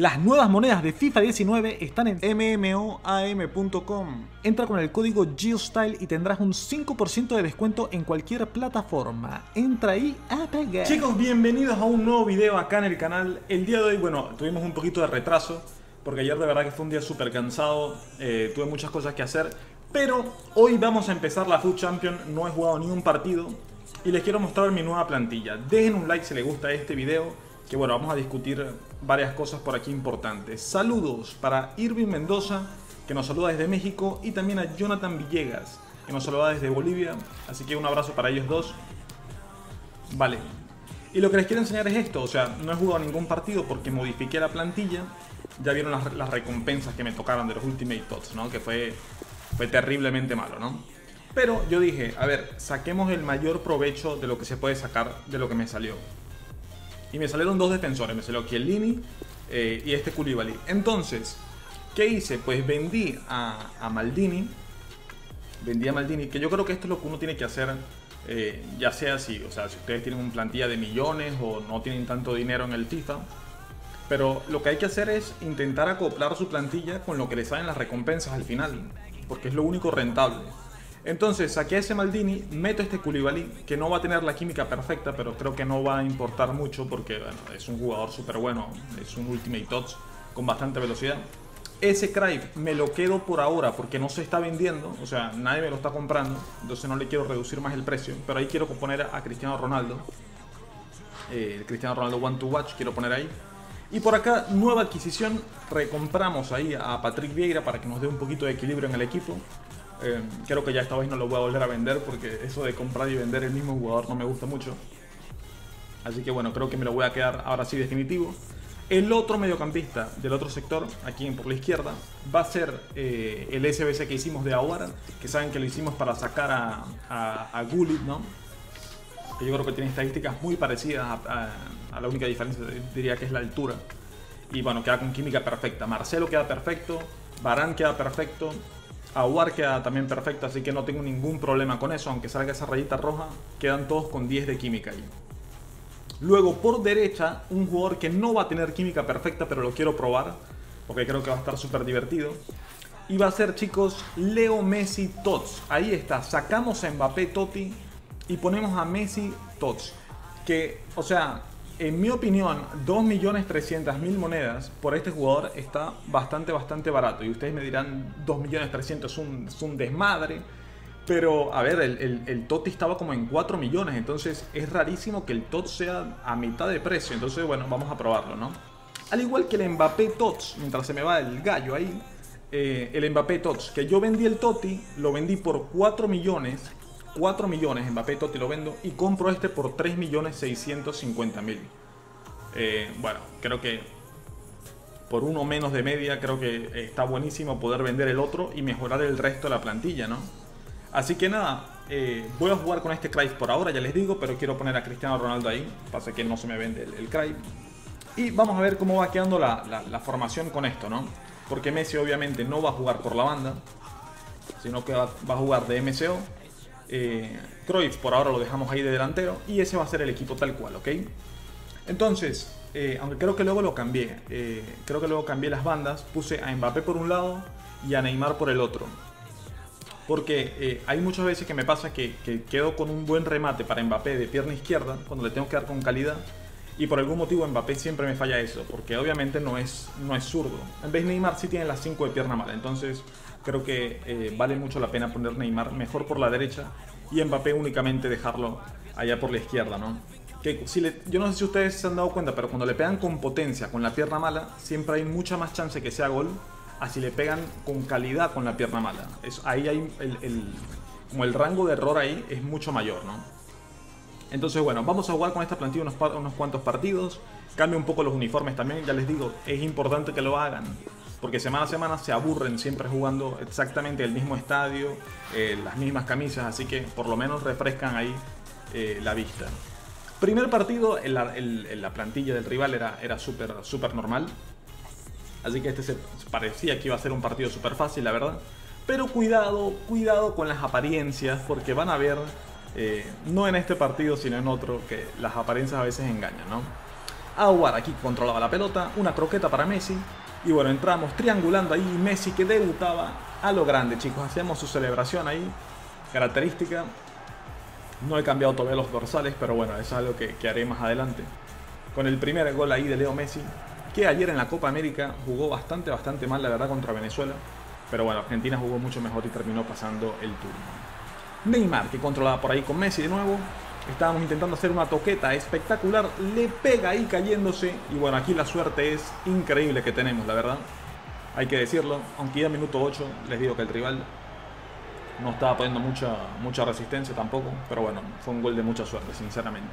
Las nuevas monedas de FIFA 19 están en mmoam.com. Entra con el código GiuStyle y tendrás un 5% de descuento en cualquier plataforma. Entra ahí a pegar. Chicos, bienvenidos a un nuevo video acá en el canal. El día de hoy, bueno, tuvimos un poquito de retraso porque ayer de verdad que fue un día súper cansado, tuve muchas cosas que hacer. Pero hoy vamos a empezar la FUT Champions, no he jugado ni un partido y les quiero mostrar mi nueva plantilla. Dejen un like si les gusta este video, que bueno, vamos a discutir varias cosas por aquí importantes. Saludos para Irving Mendoza, que nos saluda desde México, y también a Jonathan Villegas, que nos saluda desde Bolivia. Así que un abrazo para ellos dos. Vale. Y lo que les quiero enseñar es esto. O sea, no he jugado ningún partido porque modifiqué la plantilla. Ya vieron las recompensas que me tocaron de los Ultimate Tots, ¿no? Que fue terriblemente malo, ¿no? Pero yo dije, a ver, saquemos el mayor provecho de lo que se puede sacar de lo que me salió. Y me salieron dos defensores, me salió Chiellini y este Kulibaly. Entonces, ¿qué hice? Pues vendí a Maldini. Vendí a Maldini, que yo creo que esto es lo que uno tiene que hacer, ya sea así. O sea, si ustedes tienen una plantilla de millones o no tienen tanto dinero en el FIFA. Pero lo que hay que hacer es intentar acoplar su plantilla con lo que les salen las recompensas al final, porque es lo único rentable. Entonces saqué ese Maldini, meto este Coulibaly, que no va a tener la química perfecta, pero creo que no va a importar mucho porque bueno, es un jugador súper bueno, es un Ultimate Tots con bastante velocidad. Ese Cruyff me lo quedo por ahora porque no se está vendiendo, o sea, nadie me lo está comprando, entonces no le quiero reducir más el precio, pero ahí quiero poner a Cristiano Ronaldo, el Cristiano Ronaldo One to Watch quiero poner ahí. Y por acá, nueva adquisición, recompramos ahí a Patrick Vieira para que nos dé un poquito de equilibrio en el equipo. Creo que ya esta vez no lo voy a volver a vender porque eso de comprar y vender el mismo jugador no me gusta mucho. Así que bueno, creo que me lo voy a quedar ahora sí definitivo. El otro mediocampista del otro sector, aquí por la izquierda, va a ser el SBC que hicimos de Aguara, que saben que lo hicimos para sacar a Gullit, ¿no? Que yo creo que tiene estadísticas muy parecidas, a la única diferencia diría que es la altura. Y bueno, queda con química perfecta. Marcelo queda perfecto, Varane queda perfecto, Aguar queda también perfecto, así que no tengo ningún problema con eso. Aunque salga esa rayita roja, quedan todos con 10 de química ahí. Luego por derecha, un jugador que no va a tener química perfecta, pero lo quiero probar porque creo que va a estar súper divertido. Y va a ser, chicos, Leo Messi Tots. Ahí está, sacamos a Mbappé Totti y ponemos a Messi Tots. Que, o sea, en mi opinión, 2.300.000 monedas por este jugador está bastante barato. Y ustedes me dirán, 2.300.000 es un desmadre. Pero, a ver, el Totti estaba como en 4 millones. Entonces, es rarísimo que el TOTS sea a mitad de precio. Entonces, bueno, vamos a probarlo, ¿no? Al igual que el Mbappé TOTS, mientras se me va el gallo ahí. El Mbappé TOTS, que yo vendí el Totti, lo vendí por 4 millones. 4 millones, Mbappé Totti lo vendo y compro este por 3.650.000. Bueno, creo que por uno menos de media creo que está buenísimo poder vender el otro y mejorar el resto de la plantilla, ¿no? Así que nada, voy a jugar con este Cruyff por ahora, ya les digo, pero quiero poner a Cristiano Ronaldo ahí. Pasa que no se me vende el Cruyff. Y vamos a ver cómo va quedando la formación con esto, ¿no? Porque Messi obviamente no va a jugar por la banda, sino que va a jugar de MCO. Cruyff por ahora lo dejamos ahí de delantero y ese va a ser el equipo tal cual, ¿ok? Entonces, aunque creo que luego lo cambié, creo que luego cambié las bandas, puse a Mbappé por un lado y a Neymar por el otro. Porque hay muchas veces que me pasa que quedo con un buen remate para Mbappé de pierna izquierda, cuando le tengo que dar con calidad, y por algún motivo Mbappé siempre me falla eso, porque obviamente no es zurdo. En vez de Neymar sí tiene las 5 de pierna mala, entonces creo que vale mucho la pena poner Neymar mejor por la derecha y Mbappé únicamente dejarlo allá por la izquierda, ¿no? Que si yo no sé si ustedes se han dado cuenta, pero cuando le pegan con potencia con la pierna mala, siempre hay mucha más chance que sea gol a si le pegan con calidad con la pierna mala. Ahí hay como el rango de error ahí es mucho mayor, ¿no? Entonces, bueno, vamos a jugar con esta plantilla unos cuantos partidos. Cambio un poco los uniformes también, ya les digo, es importante que lo hagan, porque semana a semana se aburren siempre jugando exactamente el mismo estadio, las mismas camisas, así que por lo menos refrescan ahí la vista. Primer partido, la plantilla del rival era súper normal, así que este se parecía que iba a ser un partido súper fácil, la verdad. Pero cuidado con las apariencias, porque van a ver, no en este partido sino en otro, que las apariencias a veces engañan, ¿no? Aguara aquí controlaba la pelota, una croqueta para Messi. Y bueno, entramos triangulando ahí, Messi que debutaba a lo grande, chicos. Hacíamos su celebración ahí, característica. No he cambiado todavía los dorsales, pero bueno, eso es algo que haré más adelante. Con el primer gol ahí de Leo Messi, que ayer en la Copa América jugó bastante mal, la verdad, contra Venezuela. Pero bueno, Argentina jugó mucho mejor y terminó pasando el turno. Neymar, que controlaba por ahí con Messi de nuevo. Estábamos intentando hacer una toqueta espectacular, le pega ahí cayéndose. Y bueno, aquí la suerte es increíble que tenemos, la verdad. Hay que decirlo, aunque ya minuto 8, les digo que el rival no estaba poniendo mucha resistencia tampoco. Pero bueno, fue un gol de mucha suerte, sinceramente.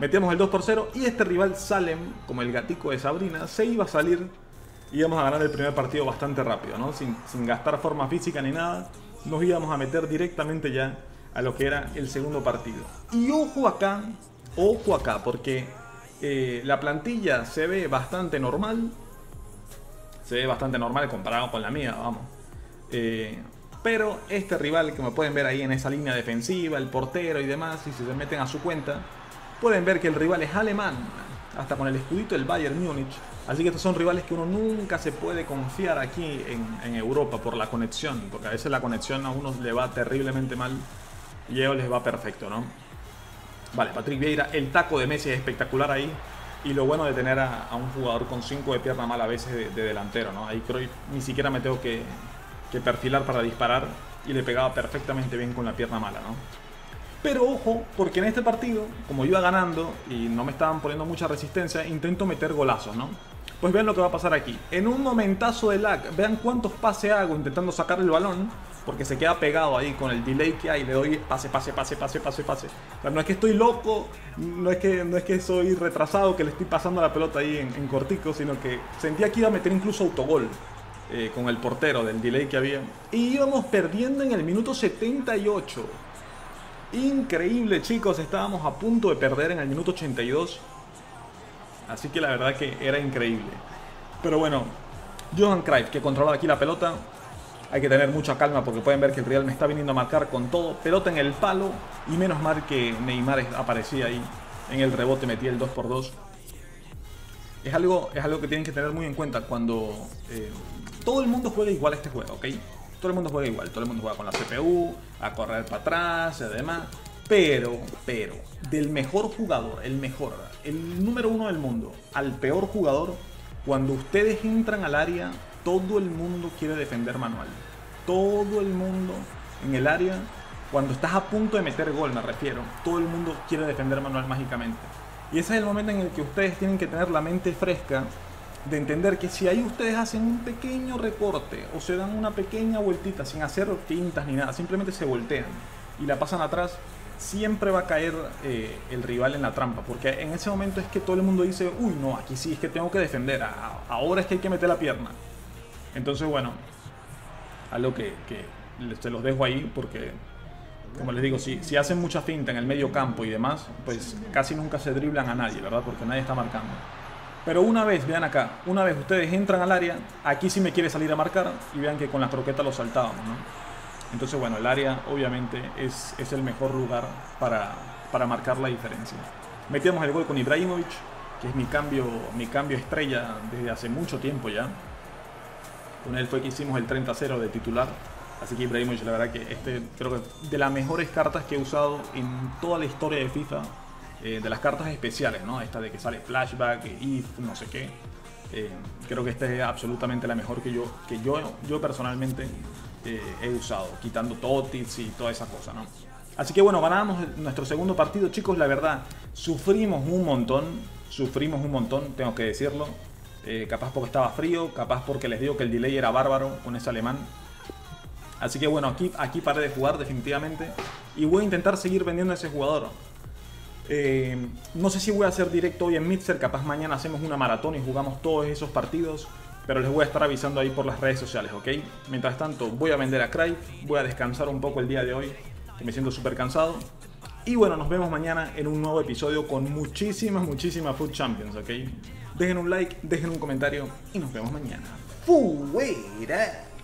Metíamos el 2-0 y este rival Salem, como el gatico de Sabrina, se iba a salir. Y íbamos a ganar el primer partido bastante rápido, ¿no? Sin gastar forma física ni nada. Nos íbamos a meter directamente ya a lo que era el segundo partido. Y ojo acá, porque la plantilla se ve bastante normal. Se ve bastante normal comparado con la mía, vamos. Pero este rival, que me pueden ver ahí en esa línea defensiva, el portero y demás, y si se meten a su cuenta, pueden ver que el rival es alemán, hasta con el escudito del Bayern Múnich. Así que estos son rivales que uno nunca se puede confiar aquí en Europa por la conexión, porque a veces la conexión a unos le va terriblemente mal y a ellos les va perfecto, ¿no? Vale, Patrick Vieira, el taco de Messi es espectacular ahí, y lo bueno de tener a un jugador con 5 de pierna mala a veces de delantero, ¿no? Ahí Cruyff ni siquiera me tengo que perfilar para disparar y le pegaba perfectamente bien con la pierna mala, ¿no? Pero ojo, porque en este partido, como iba ganando y no me estaban poniendo mucha resistencia, intento meter golazos, ¿no? Pues vean lo que va a pasar aquí. En un momentazo de lag, vean cuántos pases hago intentando sacar el balón, porque se queda pegado ahí con el delay que hay. Le doy pase. O sea, no es que estoy loco, no es que soy retrasado, que le estoy pasando la pelota ahí en cortico, sino que sentía que iba a meter incluso autogol. Con el portero del delay que había. Y íbamos perdiendo en el minuto 78. Increíble, chicos, estábamos a punto de perder en el minuto 82. Así que la verdad que era increíble. Pero bueno, Johan Cruyff, que controlaba aquí la pelota. Hay que tener mucha calma porque pueden ver que el Real me está viniendo a marcar con todo. Pelota en el palo. Y menos mal que Neymar aparecía ahí. En el rebote metí el 2x2. Es algo que tienen que tener muy en cuenta cuando todo el mundo juega igual a este juego, ¿ok? Todo el mundo juega igual, todo el mundo juega con la CPU, a correr para atrás y demás. Pero, del mejor jugador, el número uno del mundo, al peor jugador, cuando ustedes entran al área, todo el mundo quiere defender manual. Todo el mundo en el área, cuando estás a punto de meter gol, me refiero, todo el mundo quiere defender manual mágicamente. Y ese es el momento en el que ustedes tienen que tener la mente fresca, de entender que si ahí ustedes hacen un pequeño recorte o se dan una pequeña vueltita sin hacer tintas ni nada, simplemente se voltean y la pasan atrás, siempre va a caer el rival en la trampa, porque en ese momento es que todo el mundo dice, uy no, aquí sí es que tengo que defender, ahora es que hay que meter la pierna. Entonces bueno, algo que se los dejo ahí, porque como les digo, si hacen mucha finta en el medio campo y demás, pues casi nunca se driblan a nadie, ¿verdad? Porque nadie está marcando. Pero una vez, vean acá, una vez ustedes entran al área, aquí sí me quiere salir a marcar, y vean que con las croquetas lo saltábamos, ¿no? Entonces, bueno, el área obviamente es el mejor lugar para marcar la diferencia. Metíamos el gol con Ibrahimovic, que es mi cambio estrella desde hace mucho tiempo ya. Con él fue que hicimos el 30-0 de titular, así que Ibrahimovic, la verdad que creo que de las mejores cartas que he usado en toda la historia de FIFA. De las cartas especiales, ¿no? Esta de que sale flashback, if, no sé qué. Creo que esta es absolutamente la mejor que yo personalmente he usado, quitando TOTS y toda esa cosa, ¿no? Así que bueno, ganamos nuestro segundo partido, chicos. La verdad, sufrimos un montón, tengo que decirlo. Capaz porque estaba frío, capaz porque les digo que el delay era bárbaro con ese alemán. Así que bueno, aquí paré de jugar definitivamente y voy a intentar seguir vendiendo a ese jugador. No sé si voy a hacer directo hoy en Mixer, capaz mañana hacemos una maratón y jugamos todos esos partidos, pero les voy a estar avisando ahí por las redes sociales, ¿ok? Mientras tanto voy a vender a Cruyff, voy a descansar un poco el día de hoy, que me siento súper cansado. Y bueno, nos vemos mañana en un nuevo episodio con muchísimas FUT Champions, ¿ok? Dejen un like, dejen un comentario y nos vemos mañana. ¡Fuera!